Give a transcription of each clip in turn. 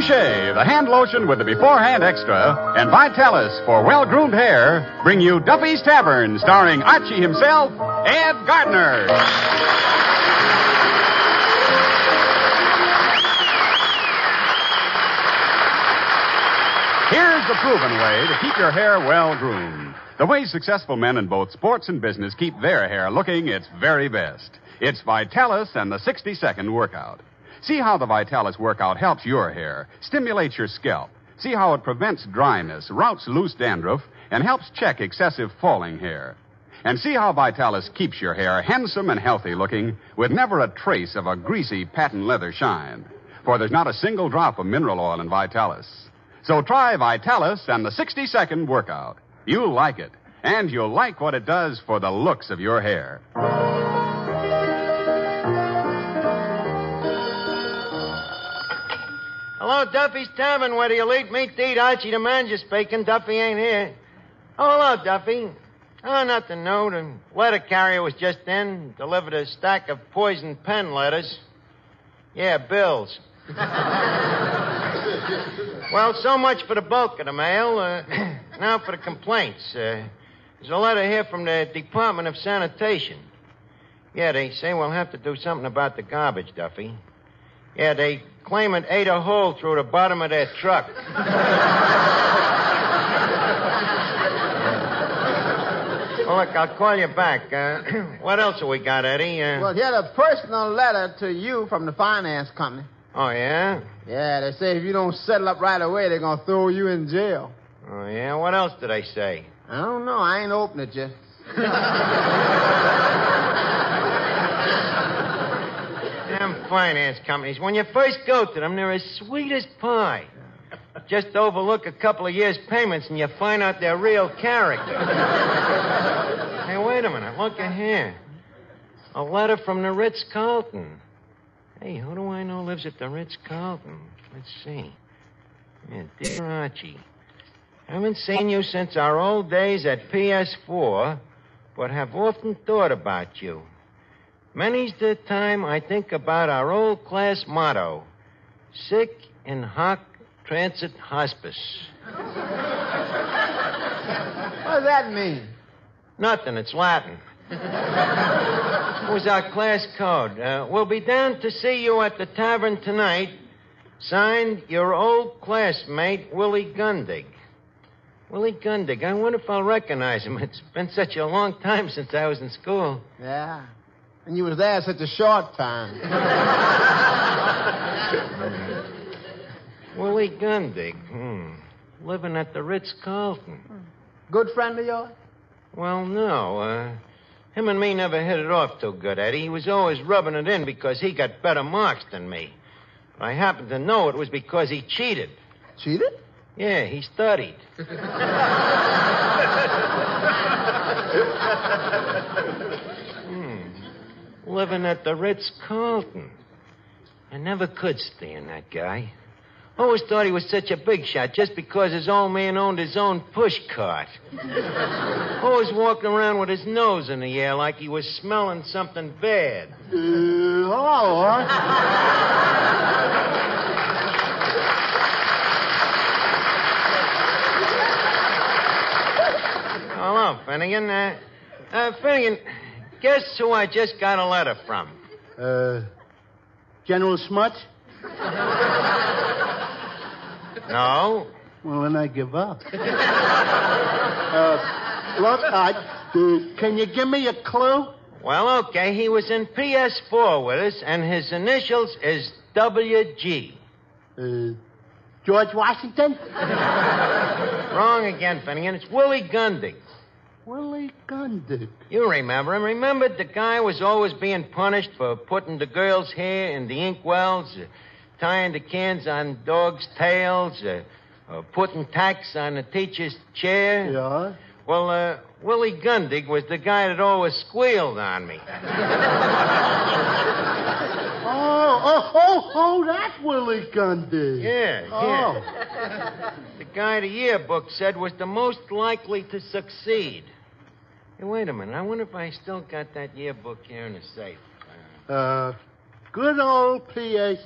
Trouchet, the hand lotion with the beforehand extra, and Vitalis for well-groomed hair bring you Duffy's Tavern, starring Archie himself, Ed Gardner. The proven way to keep your hair well groomed. The way successful men in both sports and business keep their hair looking its very best. It's Vitalis and the 60-second workout. See how the Vitalis workout helps your hair, stimulates your scalp. See how it prevents dryness, routs loose dandruff, and helps check excessive falling hair. And see how Vitalis keeps your hair handsome and healthy looking with never a trace of a greasy patent leather shine. For there's not a single drop of mineral oil in Vitalis. So try Vitalis and the 60-second workout. You'll like it, and you'll like what it does for the looks of your hair. Hello, Duffy's Tavern, where do you eat meat to eat? Archie the manager speaking. Duffy ain't here. Oh, hello, Duffy. Oh, nothing new. The letter carrier was just in, delivered a stack of poison pen letters. Yeah, bills. Well, so much for the bulk of the mail. Now for the complaints. There's a letter here from the Department of Sanitation. Yeah, they say we'll have to do something about the garbage, Duffy. Yeah, they claim it ate a hole through the bottom of their truck. Well, look, I'll call you back. What else have we got, Eddie? Well, you had a personal letter to you from the finance company. Oh, yeah? Yeah, they say if you don't settle up right away, they're going to throw you in jail. Oh, yeah? What else did they say? I don't know. I ain't opened it yet. Damn finance companies. When you first go to them, they're as sweet as pie. Just overlook a couple of years' payments and you find out their real character. Hey, wait a minute. Look at here. A letter from the Ritz-Carlton. Hey, who do I know lives at the Ritz-Carlton? Let's see. Yeah, dear Archie, haven't seen you since our old days at PS4, but have often thought about you. Many's the time I think about our old class motto, sic in hoc transit hospice. What does that mean? Nothing, it's Latin. It was our class code. We'll be down to see you at the tavern tonight. Signed, your old classmate, Willie Gundig. Willie Gundig, I wonder if I'll recognize him. It's been such a long time since I was in school. Yeah. And you was there such a short time. Willie Gundig. Living at the Ritz-Carlton. Good friend of yours? Well, no. Him and me never hit it off too good, Eddie. He was always rubbing it in because he got better marks than me. But I happened to know it was because he cheated. Cheated? Yeah, he studied. Living at the Ritz-Carlton. I never could stand that guy. Always thought he was such a big shot just because his old man owned his own push cart. Always walking around with his nose in the air like he was smelling something bad. Hello, Finnegan. Finnegan, guess who I just got a letter from? General Smuts? No. Well, then I give up. Look, can you give me a clue? Well, okay. He was in PS4 with us, and his initials is WG. George Washington? Wrong again, Finnegan. It's Willie Gundig. Willie Gundig. You remember him. Remember the guy was always being punished for putting the girls' hair in the inkwells, tying the cans on dogs' tails, putting tacks on the teacher's chair. Yeah? Well, Willie Gundig was the guy that always squealed on me. Oh, that Willie Gundig. Yeah. The guy the yearbook said was the most likely to succeed. Hey, wait a minute. I wonder if I still got that yearbook here in the safe. Good old P.A.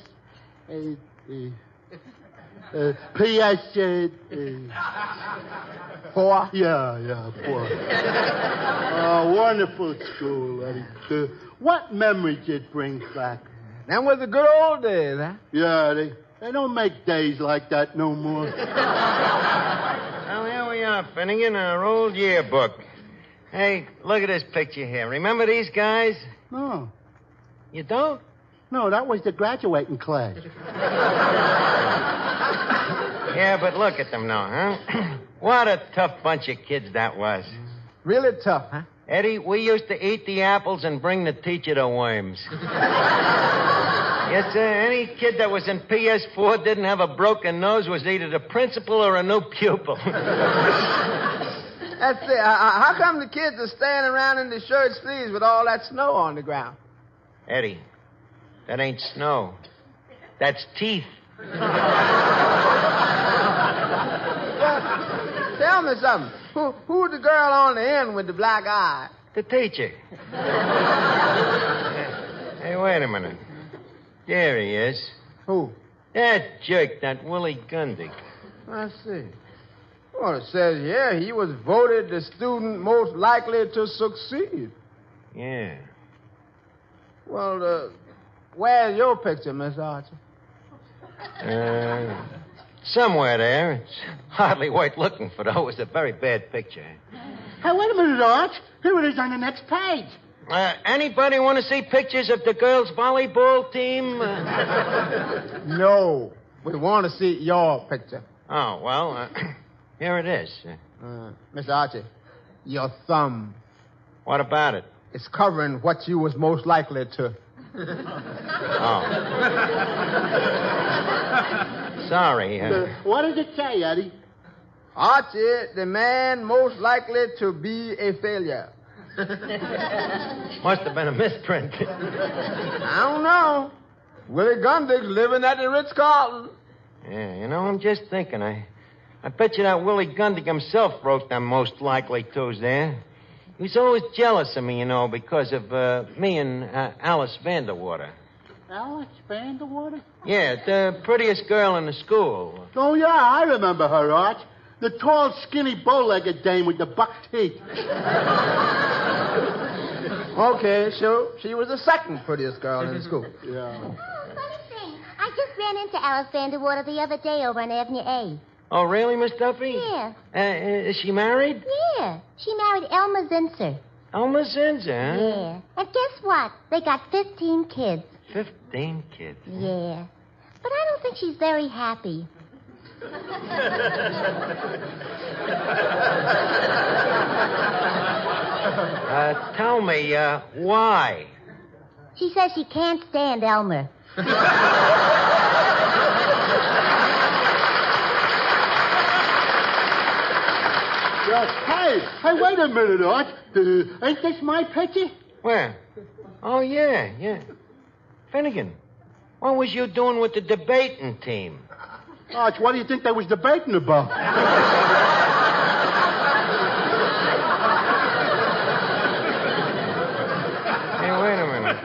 PS4? Yeah, 4. Wonderful school, Eddie. What memories it brings back. That was a good old days, huh? Yeah, they don't make days like that no more. Well, here we are, Finnegan, our old yearbook. Hey, look at this picture here. Remember these guys? No. You don't? No, that was the graduating class. Yeah, but look at them now, huh? What a tough bunch of kids that was. Really tough, huh? Eddie, we used to eat the apples and bring the teacher the worms. Yes, sir. Any kid that was in PS4 didn't have a broken nose was either the principal or a new pupil. That's it. How come the kids are standing around in the shirt sleeves with all that snow on the ground? Eddie, that ain't snow. That's teeth. Well, tell me something. Who was the girl on the end with the black eye? The teacher. Hey, wait a minute. There he is. Who? That jerk, that Willie Gundig. I see. Well, it says here he was voted the student most likely to succeed. Yeah. Well, where's your picture, Miss Archer? Somewhere there. It's hardly worth looking for, though. It's a very bad picture. Hey, wait a minute, Arch. Here it is on the next page. Anybody want to see pictures of the girls' volleyball team? No. We want to see your picture. Oh, well, here it is. Mr. Archie, your thumb. What about it? It's covering what you was most likely to... Oh. Sorry. What does it say, Eddie? Archie, the man most likely to be a failure. Must have been a misprint. I don't know. Willie Gundig's living at the Ritz-Carlton. Yeah, you know, I'm just thinking. I bet you that Willie Gundig himself wrote them most likely to's there. He was always jealous of me, you know, because of me and Alice Vanderwater. Alice Vanderwater? Yeah, the prettiest girl in the school. Oh, yeah, I remember her, Arch. The tall, skinny, bow-legged dame with the buck teeth. Okay, so she was the second prettiest girl in the school. Yeah. Oh, funny thing. I just ran into Alice Vanderwater the other day over on Avenue A. Oh, really, Miss Duffy? Yeah. Is she married? Yeah. She married Elmer Zinser. Elmer Zinser? Huh? Yeah. And guess what? They got 15 kids. 15 kids? Yeah. But I don't think she's very happy. Tell me, why? She says she can't stand Elmer. Hey, wait a minute, Art. Ain't this my picture? Where? Oh, yeah. Finnegan, what was you doing with the debating team? Arch, what do you think they was debating about? Hey, wait a minute.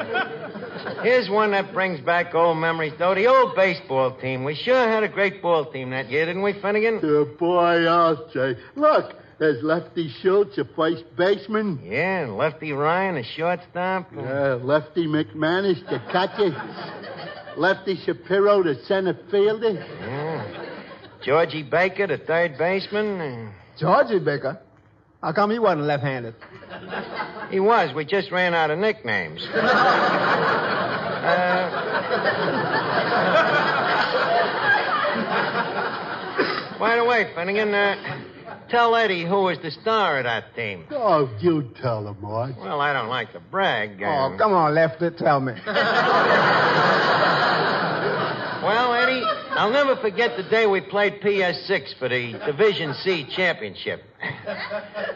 Here's one that brings back old memories, though. The old baseball team. We sure had a great ball team that year, didn't we, Finnegan? Boy, I'll say. Look, there's Lefty Schultz, a first baseman. Yeah, and Lefty Ryan, a shortstop. Yeah, Lefty McManus, the catcher. Lefty Shapiro, the center fielder. Yeah. Georgie Baker, the third baseman. Georgie Baker? How come he wasn't left-handed? He was. We just ran out of nicknames. By the way, Finnegan, tell Eddie who was the star of that team. Oh, you tell him, Arch. Well, I don't like to brag. Oh, come on, Lefty, tell me. Well, Eddie, I'll never forget the day we played PS6 for the Division C championship.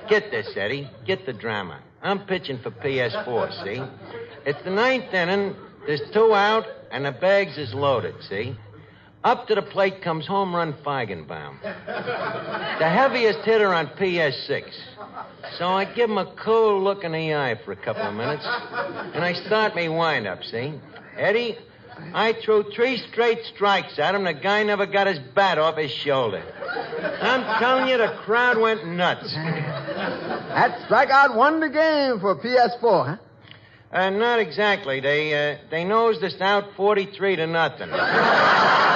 Get this, Eddie. Get the drama. I'm pitching for PS4, see? It's the ninth inning. There's 2 out, and the bags is loaded, see? Up to the plate comes home run Feigenbaum. The heaviest hitter on PS6. So I give him a cool look in the eye for a couple of minutes, and I start me wind-up, see? Eddie... I threw three straight strikes at him. The guy never got his bat off his shoulder. I'm telling you, the crowd went nuts. That strikeout won the game for PS4, huh? Not exactly. They nosed us out 43-0.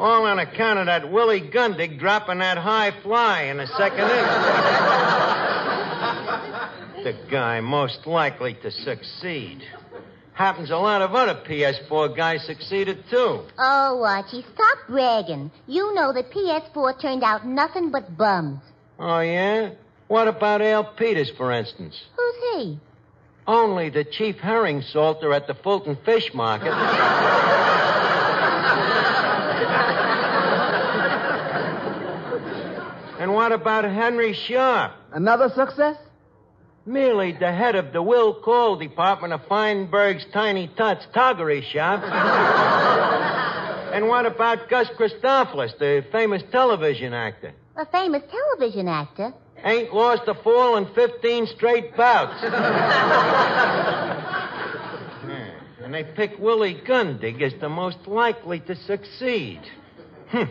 All on account of that Willie Gundig dropping that high fly in the second inning. The guy most likely to succeed. Happens a lot of other PS4 guys succeeded, too. Oh, Archie, stop bragging. You know that PS4 turned out nothing but bums. Oh, yeah? What about Al Peters, for instance? Who's he? Only the chief herring salter at the Fulton Fish Market. And what about Henry Sharp? Another success? Merely the head of the Will Call Department of Feinberg's Tiny Tots Toggery Shop. And what about Gus Christopheles, the famous television actor? A famous television actor? Ain't lost a fall in 15 straight bouts. And they pick Willie Gundig as the most likely to succeed. Hm.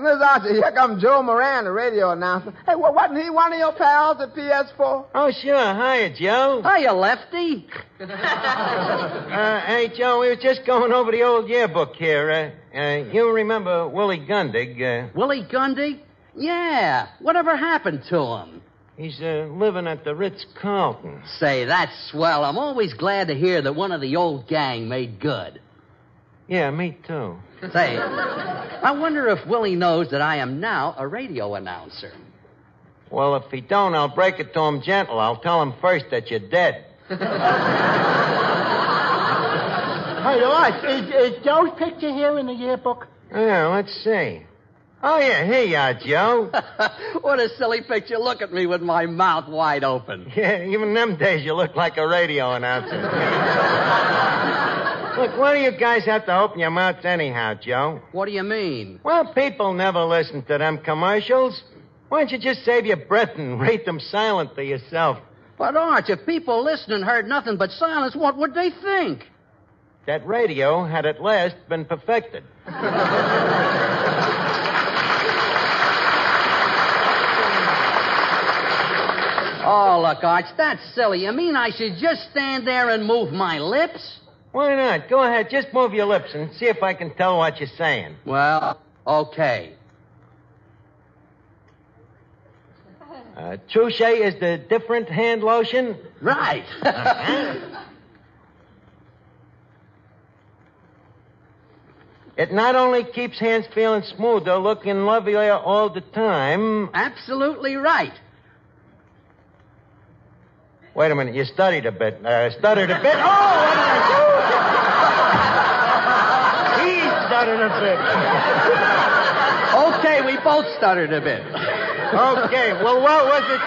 Miss Archie, here comes Joe Moran, the radio announcer. Hey, wasn't he one of your pals at PS4? Oh, sure. Hiya, Joe. Hiya, Lefty. Hey, Joe, we were just going over the old yearbook here. You remember Willie Gundig. Willie Gundig? Yeah. Whatever happened to him? He's living at the Ritz-Carlton. Say, that's swell. I'm always glad to hear that one of the old gang made good. Yeah, me too. Say, I wonder if Willie knows that I am now a radio announcer. Well, if he don't, I'll break it to him gentle. I'll tell him first that you're dead. Hey, Arch, is Joe's picture here in the yearbook? Yeah, let's see. Oh, yeah, here you are, Joe. What a silly picture. Look at me with my mouth wide open. Yeah, even them days you look like a radio announcer. Look, why do you guys have to open your mouths anyhow, Joe? What do you mean? Well, people never listen to them commercials. Why don't you just save your breath and rate them silently yourself? But, Arch, if people listening heard nothing but silence, what would they think? That radio had at last been perfected. Oh, look, Arch, that's silly. You mean I should just stand there and move my lips? Why not? Go ahead. Just move your lips and see if I can tell what you're saying. Well, okay. Trouchet is the different hand lotion? Right. Uh-huh. It not only keeps hands feeling smoother, looking lovelier all the time. Absolutely right. Wait a minute. You studied a bit. Stuttered a bit. Oh, what did I do? A bit. Okay, we both stuttered a bit. Okay, well, what was it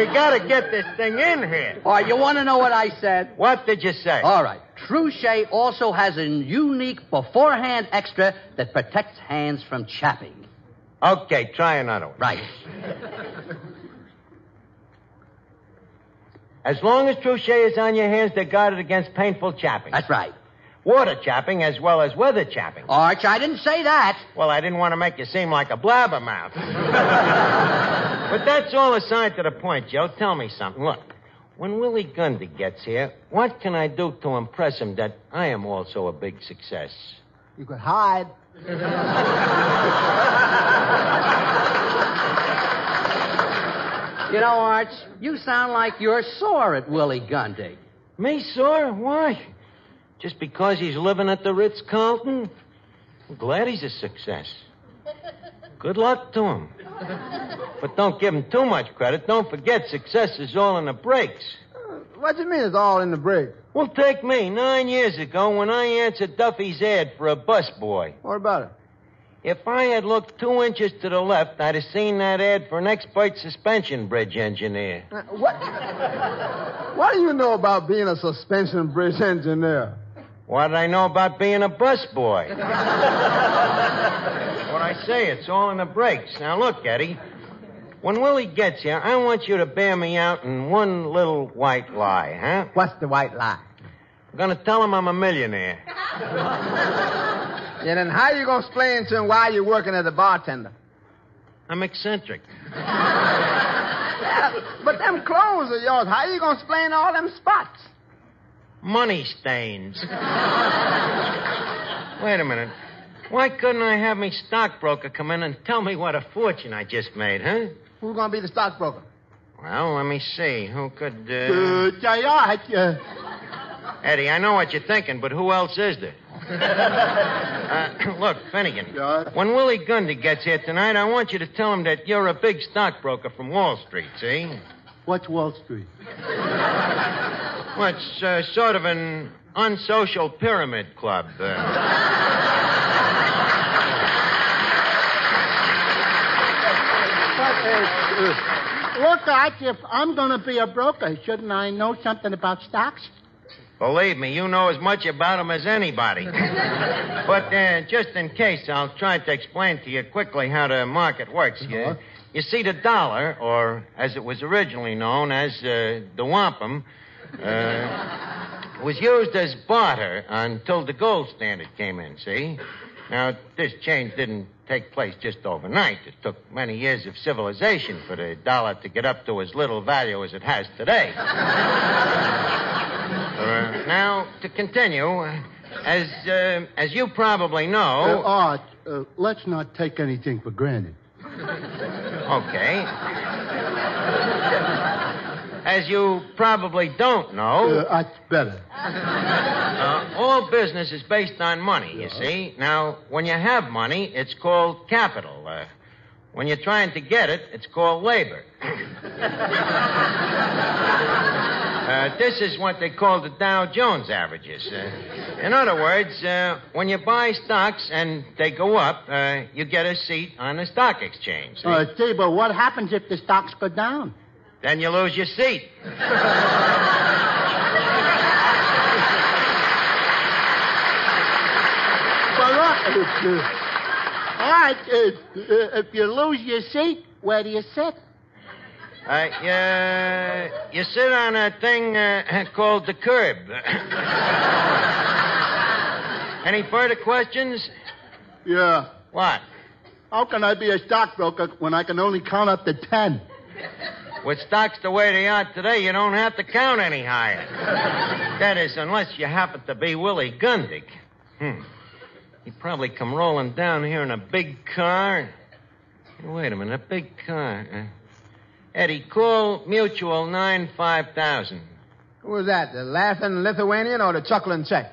you said? We gotta get this thing in here. All right, you want to know what I said? What did you say? All right. Trouchet also has a unique beforehand extra that protects hands from chapping. Okay, try another one. Right. As long as Trouchet is on your hands, they're guarded against painful chapping. That's right. Water chapping as well as weather chapping. Arch, I didn't say that. Well, I didn't want to make you seem like a blabbermouth. But that's all aside to the point, Joe. Tell me something. Look, when Willie Gundig gets here, what can I do to impress him that I am also a big success? You could hide. You know, Arch, you sound like you're sore at Willie Gundig. Me sore? Why? Just because he's living at the Ritz-Carlton? I'm glad he's a success. Good luck to him. But don't give him too much credit. Don't forget, success is all in the breaks. What do you mean it's all in the breaks? Well, take me. 9 years ago when I answered Duffy's ad for a busboy. What about it? If I had looked 2 inches to the left, I'd have seen that ad for an expert suspension bridge engineer. What? What do you know about being a suspension bridge engineer? What did I know about being a busboy? What I say, it's all in the breaks. Now, look, Eddie, when Willie gets here, I want you to bear me out in one little white lie, huh? What's the white lie? I'm going to tell him I'm a millionaire. Yeah, then how you going to explain to him why you're working as a bartender? I'm eccentric. Yeah, but them clothes of yours, how you going to explain all them spots? Money stains. Wait a minute. Why couldn't I have me stockbroker come in and tell me what a fortune I just made, huh? Who's going to be the stockbroker? Well, let me see. Who could, Eddie, I know what you're thinking, but who else is there? Look, Finnegan, God. When Willie Gundig gets here tonight, I want you to tell him that you're a big stockbroker from Wall Street, see? What's Wall Street? Well, it's sort of an unsocial pyramid club. Look, if I'm going to be a broker, shouldn't I know something about stocks? Believe me, you know as much about them as anybody. But just in case, I'll try to explain to you quickly how the market works. Yeah. You see, the dollar, or as it was originally known as the wampum, was used as barter until the gold standard came in, see? Now, this change didn't take place just overnight. It took many years of civilization for the dollar to get up to as little value as it has today. Now, to continue, as you probably know... Art, let's not take anything for granted. Okay. As you probably don't know... That's better. All business is based on money, you see. Now, when you have money, it's called capital. When you're trying to get it, it's called labor. This is what they call the Dow Jones averages. In other words, when you buy stocks and they go up, you get a seat on the stock exchange. See, but what happens if the stocks go down? Then you lose your seat. All right, if you lose your seat, where do you sit? You sit on a thing called the curb. Any further questions? Yeah. What? How can I be a stockbroker when I can only count up to 10? With stocks the way they are today, you don't have to count any higher. That is, unless you happen to be Willie Gundig. He'd probably come rolling down here in a big car. Wait a minute, a big car. Eddie, call Mutual 95000. Who was that, the laughing Lithuanian or the chuckling Czech?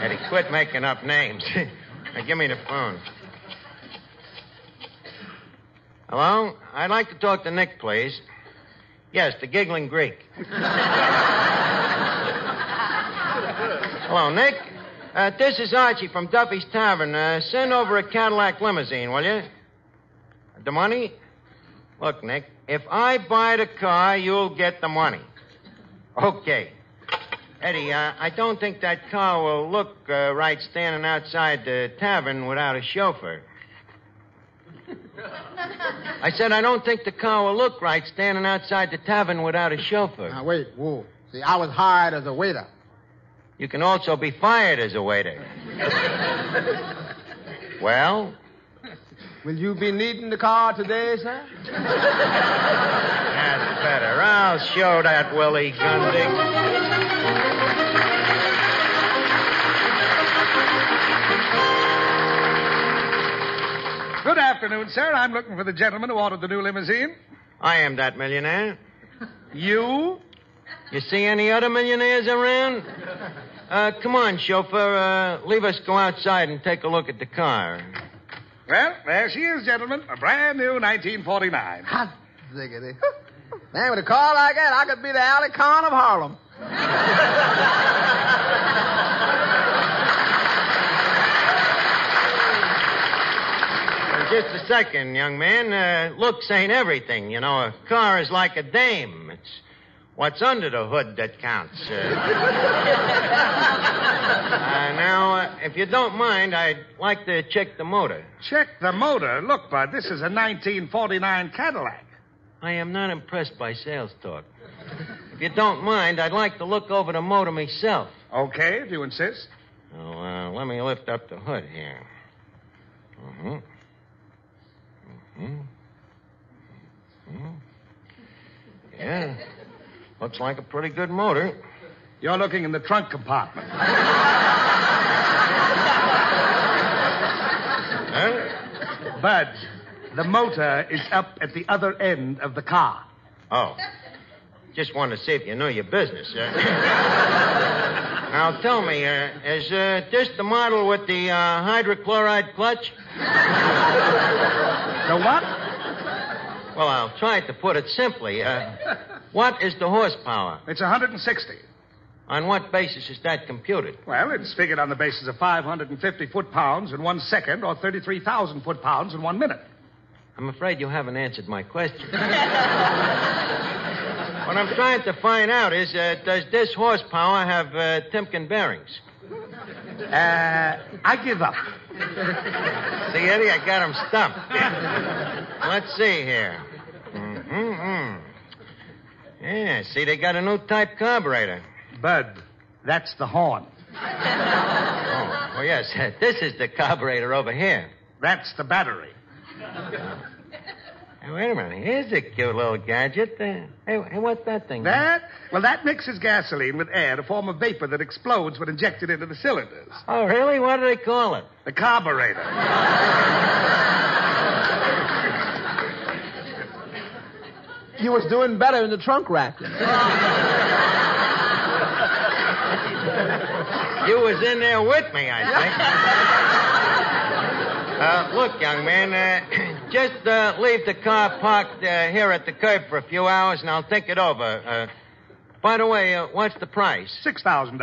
Eddie, quit making up names. Now, give me the phone. Hello? I'd like to talk to Nick, please. Yes, the giggling Greek. Hello, Nick? This is Archie from Duffy's Tavern. Send over a Cadillac limousine, will you? The money? Look, Nick, if I buy the car, you'll get the money. Okay. Eddie, I don't think that car will look right standing outside the tavern without a chauffeur. I said I don't think the car will look right standing outside the tavern without a chauffeur. Now, wait, whoa. See, I was hired as a waiter. You can also be fired as a waiter. Well... Will you be needing the car today, sir? That's better. I'll show that Willie Gundig. Good afternoon, sir. I'm looking for the gentleman who ordered the new limousine. I am that millionaire. You? You see any other millionaires around? Come on, chauffeur. Leave us go outside and take a look at the car. Well, there she is, gentlemen. A brand new 1949. Hot diggity. Man, with a car like that, I could be the Ali Khan of Harlem. Just a second, young man. Looks ain't everything. You know, a car is like a dame. It's What's under the hood that counts. Now, if you don't mind, I'd like to check the motor. Check the motor? Look, Bud, this is a 1949 Cadillac. I am not impressed by sales talk. If you don't mind, I'd like to look over the motor myself. Okay, if you insist. Oh, let me lift up the hood here. Mm-hmm. Mm-hmm. Mm-hmm. Yeah. Looks like a pretty good motor. You're looking in the trunk compartment. Huh? Bud, the motor is up at the other end of the car. Oh. Just wanted to see if you know your business. Now, tell me, is this the model with the hydrochloride clutch? The what? Well, I'll try to put it simply. What is the horsepower? It's 160. On what basis is that computed? Well, it's figured on the basis of 550 foot-pounds in 1 second or 33,000 foot-pounds in 1 minute. I'm afraid you haven't answered my question. What I'm trying to find out is, does this horsepower have Timken bearings? I give up. See, Eddie, I got him stumped. Let's see here. Mm-mm-mm. Yeah, see, they got a new type carburetor. Bud, that's the horn. Oh, yes, this is the carburetor over here. That's the battery. Hey, wait a minute. Here's a cute little gadget. Hey, what's that thing? That? Well, that mixes gasoline with air to form a vapor that explodes when injected into the cylinders. Oh, really? What do they call it? The carburetor. You was doing better in the trunk rack. You was in there with me, I think. Look, young man, just leave the car parked here at the curb for a few hours, and I'll think it over. By the way, what's the price? $6,000.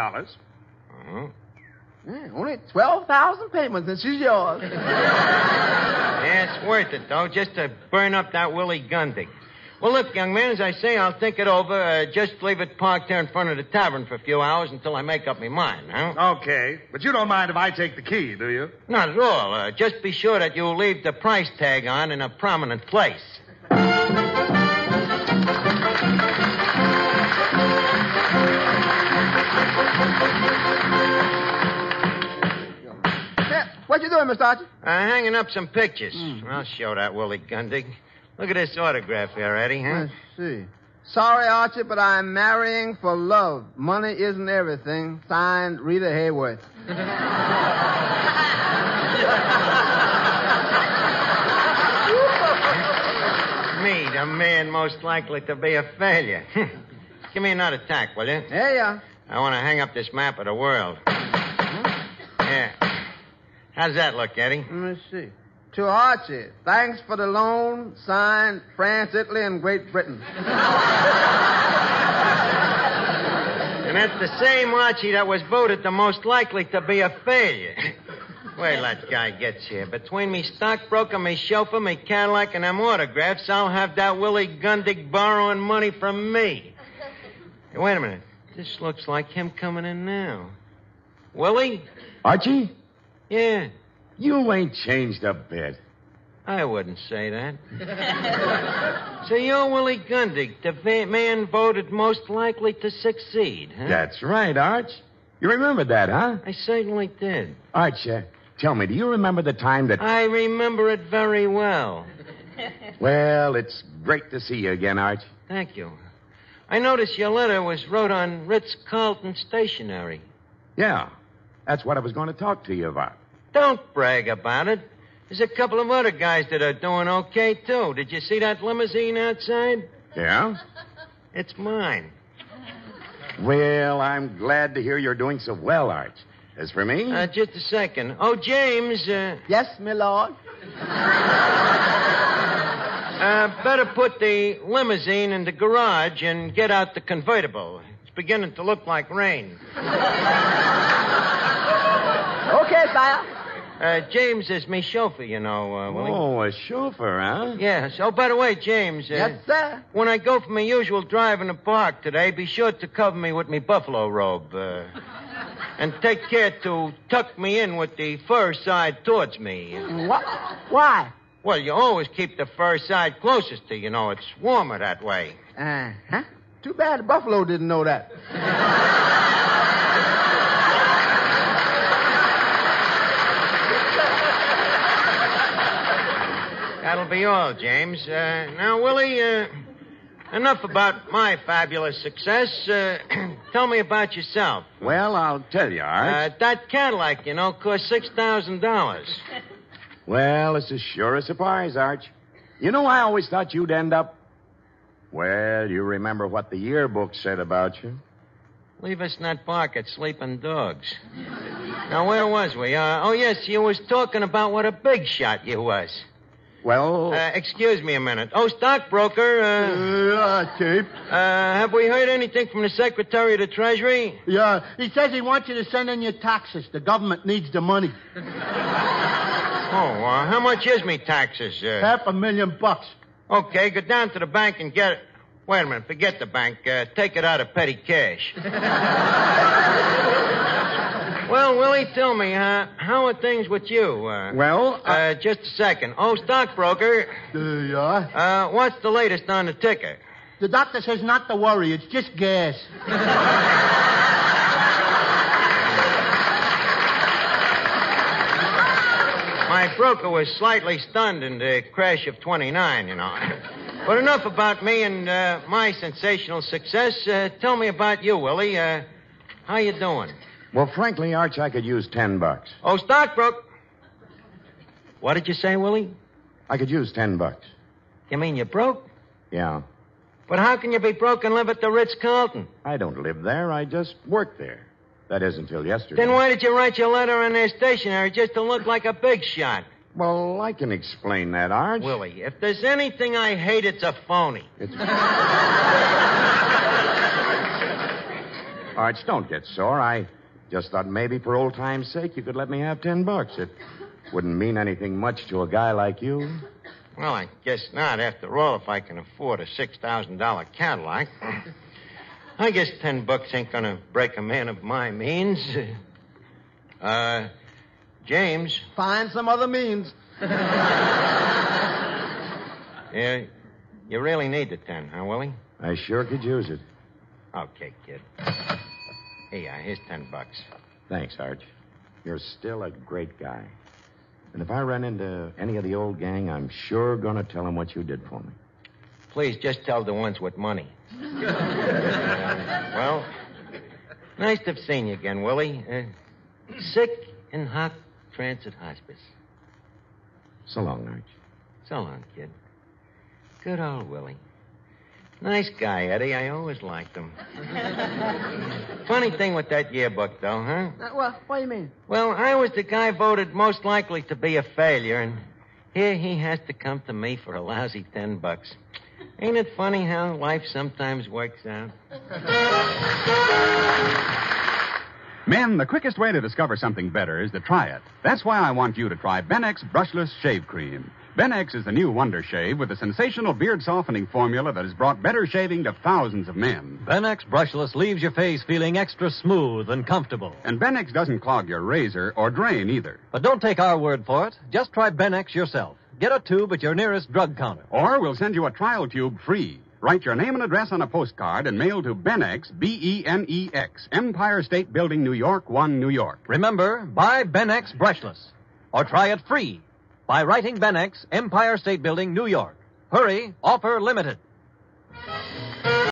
Mm-hmm. Only 12,000 payments, and she's yours. Yeah, it's worth it, though, just to burn up that Willie Gundig. Well, look, young man, as I say, I'll think it over. Just leave it parked there in front of the tavern for a few hours until I make up my mind, huh? Okay. But you don't mind if I take the key, do you? Not at all. Just be sure that you leave the price tag on in a prominent place. What you doing, Mr. Archie? Hanging up some pictures. Mm. I'll show that Willie Gundig. Look at this autograph here, Eddie, huh? Let's see. Sorry, Archie, but I'm marrying for love. Money isn't everything. Signed, Rita Hayworth. Me, the man most likely to be a failure. Give me another tack, will you? Yeah, yeah. I want to hang up this map of the world. Huh? Yeah. How's that look, Eddie? Let me see. To Archie, thanks for the loan, signed France, Italy, and Great Britain. And that's the same Archie that was voted the most likely to be a failure. Wait till that guy gets here. Between me stockbroker, me chauffeur, me Cadillac, and them autographs, I'll have that Willie Gundig borrowing money from me. Hey, wait a minute. This looks like him coming in now. Willie? Archie? Yeah. You ain't changed a bit. I wouldn't say that. So you're Willie Gundig, the man voted most likely to succeed, huh? That's right, Arch. You remember that, huh? I certainly did. Arch, tell me, do you remember the time that... I remember it very well. Well, it's great to see you again, Arch. Thank you. I noticed your letter was wrote on Ritz-Carlton stationery. Yeah, that's what I was going to talk to you about. Don't brag about it. There's a couple of other guys that are doing okay, too. Did you see that limousine outside? Yeah? It's mine. Well, I'm glad to hear you're doing so well, Arch. As for me... just a second. Oh, James, Yes, my lord? Better put the limousine in the garage and get out the convertible. It's beginning to look like rain. Okay, sire. James is me chauffeur, you know, Willie. Oh, a chauffeur, huh? Yes. Oh, by the way, James. Yes, sir? When I go for my usual drive in the park today, be sure to cover me with me buffalo robe. And take care to tuck me in with the fur side towards me. What? Why? Well, you always keep the fur side closest to you, know. It's warmer that way. Huh? Too bad the buffalo didn't know that. That'll be all, James. Now, Willie, enough about my fabulous success. Tell me about yourself. Well, I'll tell you, all right? That Cadillac, you know, cost $6,000. Well, this is sure a surprise, Arch. You know, I always thought you'd end up... Well, you remember what the yearbook said about you. Leave us in that park at sleeping dogs. Now, where was we? Oh, yes, you was talking about what a big shot you was. Well... excuse me a minute. Oh, stockbroker, Chief. Have we heard anything from the Secretary of the Treasury? Yeah, he says he wants you to send in your taxes. The government needs the money. Oh, how much is me taxes? $500,000. Okay, go down to the bank and get it. Wait a minute, forget the bank. Take it out of petty cash. Well, Willie, tell me, how are things with you? Just a second. Oh, stockbroker. Yeah? What's the latest on the ticker? The doctor says not to worry. It's just gas. My broker was slightly stunned in the crash of 29, you know. But enough about me and my sensational success. Tell me about you, Willie. How you doing? Well, frankly, Arch, I could use $10. Oh, stockbroker. What did you say, Willie? I could use $10. You mean you're broke? Yeah. But how can you be broke and live at the Ritz-Carlton? I don't live there. I just work there. That is until yesterday. Then why did you write your letter on their stationery just to look like a big shot? Well, I can explain that, Arch. Willie, if there's anything I hate, it's a phony. Arch, don't get sore. I... just thought maybe for old time's sake you could let me have $10. It wouldn't mean anything much to a guy like you. Well, I guess not. After all, if I can afford a $6,000 Cadillac, I guess $10 ain't gonna break a man of my means. James. Find some other means. Yeah, you really need the 10, huh, Willie? I sure could use it. Okay, kid. Yeah, here's $10. Thanks, Arch. You're still a great guy. And if I run into any of the old gang, I'm sure going to tell them what you did for me. Please, just tell the ones with money. Well, nice to have seen you again, Willie. Sick in hot transit hospice. So long, Arch. So long, kid. Good old Willie. Nice guy, Eddie. I always liked him. Funny thing with that yearbook, though, huh? Well, what do you mean? Well, I was the guy voted most likely to be a failure, and here he has to come to me for a lousy $10. Ain't it funny how life sometimes works out? Men, the quickest way to discover something better is to try it. That's why I want you to try Ben-X Brushless Shave Cream. Ben-X is the new wonder shave with a sensational beard-softening formula that has brought better shaving to thousands of men. Ben-X Brushless leaves your face feeling extra smooth and comfortable. And Ben-X doesn't clog your razor or drain either. But don't take our word for it. Just try Ben-X yourself. Get a tube at your nearest drug counter. Or we'll send you a trial tube free. Write your name and address on a postcard and mail to Ben-X, B-E-N-E-X, Empire State Building, New York, 1, New York. Remember, buy Ben-X Brushless. Or try it free. By writing Ben-X, Empire State Building, New York. Hurry, offer limited.